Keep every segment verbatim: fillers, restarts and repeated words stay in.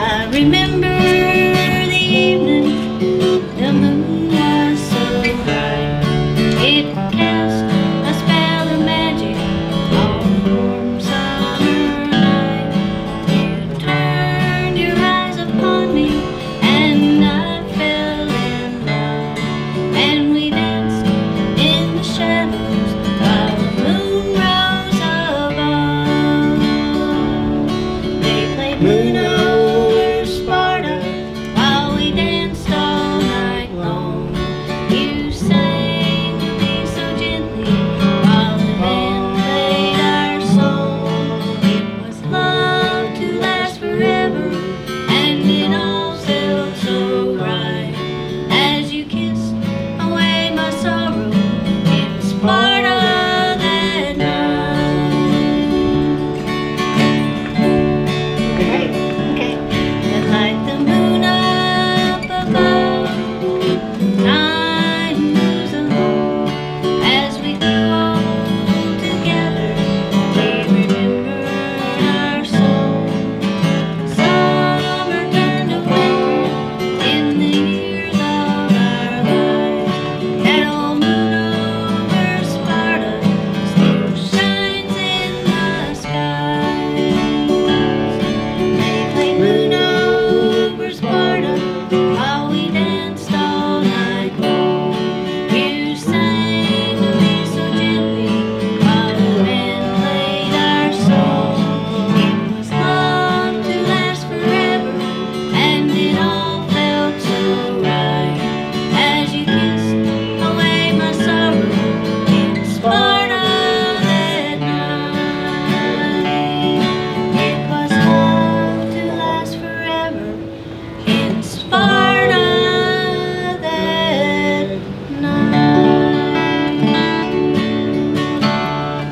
I remember the evening the moon was so bright. It cast a spell of magic on a warm summer night. You turned your eyes upon me and I fell in love. And we danced in the shadows while the moon rose above. They played Moon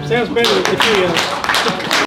sounds better with the Cheerios.